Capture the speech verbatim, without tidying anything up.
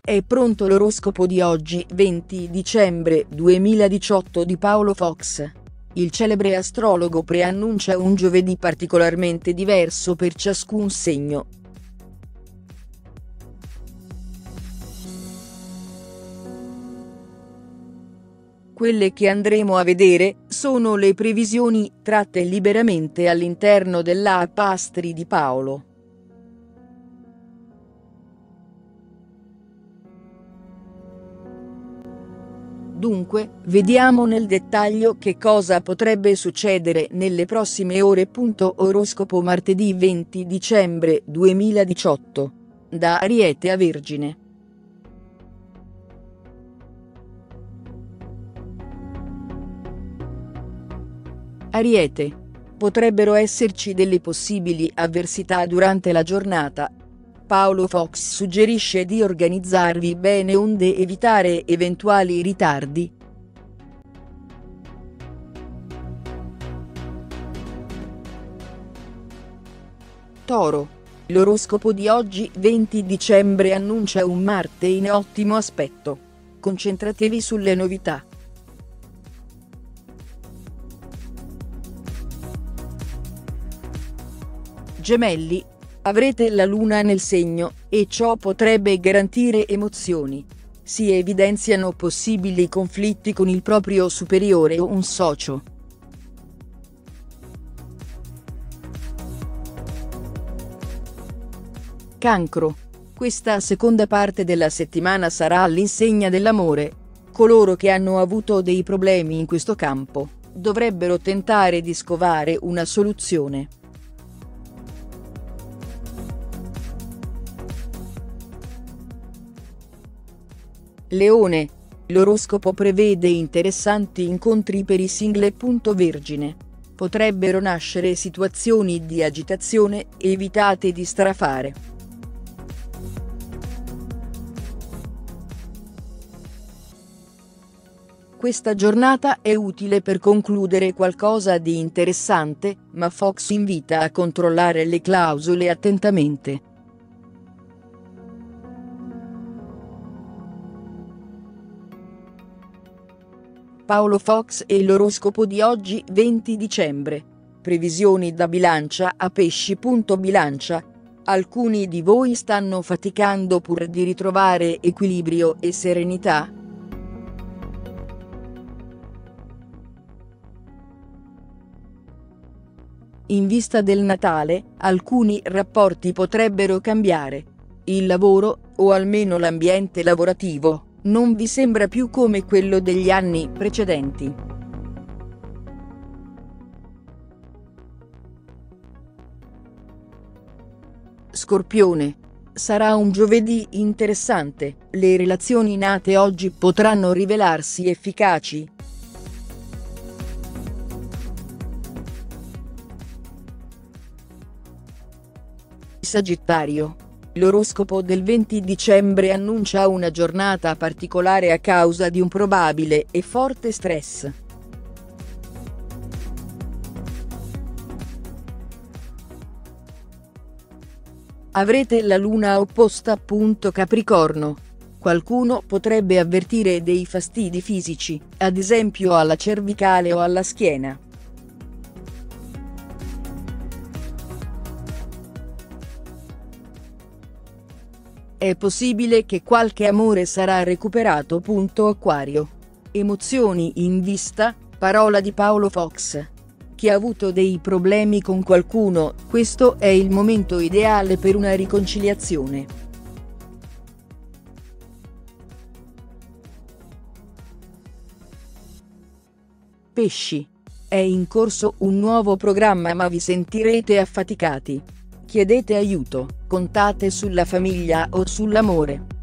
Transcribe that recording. È pronto l'oroscopo di oggi, venti dicembre duemiladiciotto, di Paolo Fox. Il celebre astrologo preannuncia un giovedì particolarmente diverso per ciascun segno. Quelle che andremo a vedere sono le previsioni tratte liberamente all'interno dell'app Astri di Paolo. Dunque, vediamo nel dettaglio che cosa potrebbe succedere nelle prossime ore. Oroscopo martedì venti dicembre duemiladiciotto. Da Ariete a Vergine. Ariete. Potrebbero esserci delle possibili avversità durante la giornata. Paolo Fox suggerisce di organizzarvi bene onde evitare eventuali ritardi. Toro. L'oroscopo di oggi, venti dicembre, annuncia un Marte in ottimo aspetto. Concentratevi sulle novità. Gemelli. Avrete la luna nel segno, e ciò potrebbe garantire emozioni. Si evidenziano possibili conflitti con il proprio superiore o un socio. Cancro. Questa seconda parte della settimana sarà all'insegna dell'amore. Coloro che hanno avuto dei problemi in questo campo dovrebbero tentare di scovare una soluzione. Leone. L'oroscopo prevede interessanti incontri per i single. Vergine. Potrebbero nascere situazioni di agitazione, evitate di strafare. Questa giornata è utile per concludere qualcosa di interessante, ma Fox invita a controllare le clausole attentamente. Paolo Fox e l'oroscopo di oggi, venti dicembre. Previsioni da Bilancia a Pesci. Bilancia. Alcuni di voi stanno faticando pur di ritrovare equilibrio e serenità. In vista del Natale, alcuni rapporti potrebbero cambiare. Il lavoro, o almeno l'ambiente lavorativo, non vi sembra più come quello degli anni precedenti. Scorpione. Sarà un giovedì interessante, le relazioni nate oggi potranno rivelarsi efficaci. Sagittario. L'oroscopo del venti dicembre annuncia una giornata particolare a causa di un probabile e forte stress. Avrete la luna opposta. Capricorno. Qualcuno potrebbe avvertire dei fastidi fisici, ad esempio alla cervicale o alla schiena. È possibile che qualche amore sarà recuperato. Acquario. Emozioni in vista, parola di Paolo Fox. Chi ha avuto dei problemi con qualcuno, questo è il momento ideale per una riconciliazione. Pesci. È in corso un nuovo programma, ma vi sentirete affaticati. Chiedete aiuto, contate sulla famiglia o sull'amore.